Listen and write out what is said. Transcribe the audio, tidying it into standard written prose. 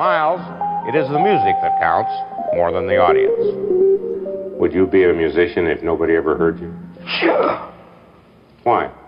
Miles, it is the music that counts more than the audience. Would you be a musician if nobody ever heard you? Sure. Why?